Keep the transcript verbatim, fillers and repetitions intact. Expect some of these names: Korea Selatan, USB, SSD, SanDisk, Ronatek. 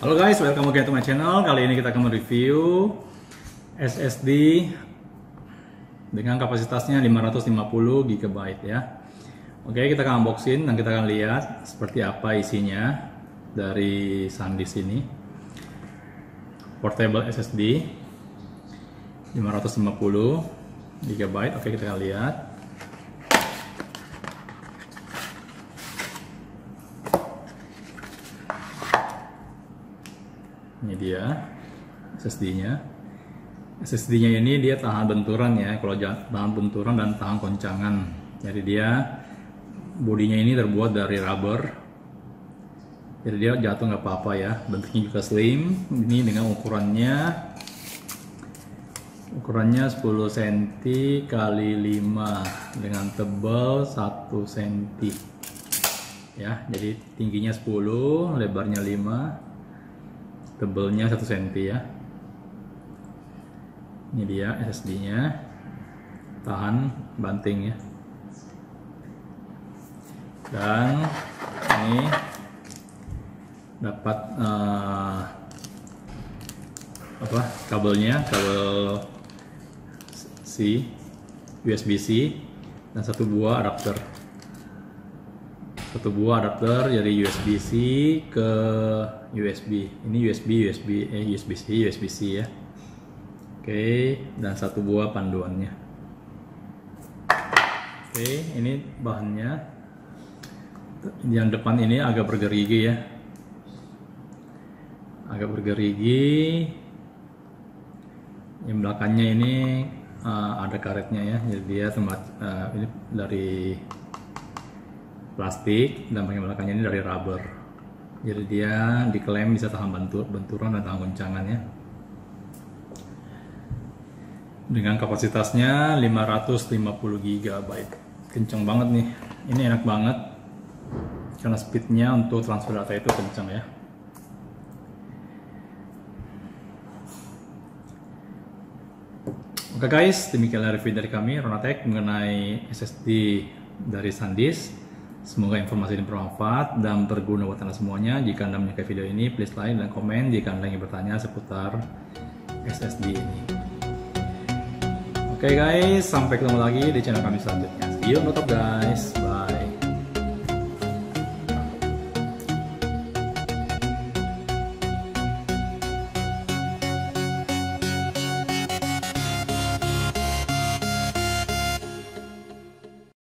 Halo guys, welcome again to my channel. Kali ini kita akan mereview S S D dengan kapasitasnya lima ratus lima puluh giga byte ya. Oke, kita akan unboxing dan kita akan lihat seperti apa isinya dari SanDisk ini. Portable S S D lima ratus lima puluh giga byte. Oke, kita akan lihat. Ini dia S S D-nya. S S D-nya ini dia tahan benturan ya, kalau tahan benturan dan tahan koncangan. Jadi dia bodinya ini terbuat dari rubber. Jadi dia jatuh nggak apa-apa ya. Bentuknya juga slim. Ini dengan ukurannya ukurannya sepuluh senti kali lima dengan tebal satu senti. Ya, jadi tingginya sepuluh, lebarnya lima. Tebelnya satu senti ya. Ini dia S S D nya tahan banting ya, dan ini dapat uh, apa kabelnya, kabel C U S B C dan satu buah adapter satu buah adapter dari U S B C ke U S B. Ini U S B U S B eh U S B C U S B C ya. Oke, dan satu buah panduannya. Oke, ini bahannya. Yang depan ini agak bergerigi ya. Agak bergerigi. Yang belakangnya ini uh, ada karetnya ya. Jadi dia tempat uh, ini dari plastik dan bagian belakangnya ini dari rubber. Jadi dia diklaim bisa tahan bentur, benturan dan tahan goncangan ya. Dengan kapasitasnya lima ratus lima puluh giga byte. Kenceng banget nih. Ini enak banget karena speednya untuk transfer data itu kenceng ya. Oke guys, demikianlah review dari kami Ronatek mengenai S S D dari SanDisk. Semoga informasi ini bermanfaat dan berguna buat Anda semuanya. Jika Anda menyukai video ini, please like dan komen jika Anda ingin bertanya seputar S S D ini. Oke guys, sampai ketemu lagi di channel kami selanjutnya. See you on the top guys, bye.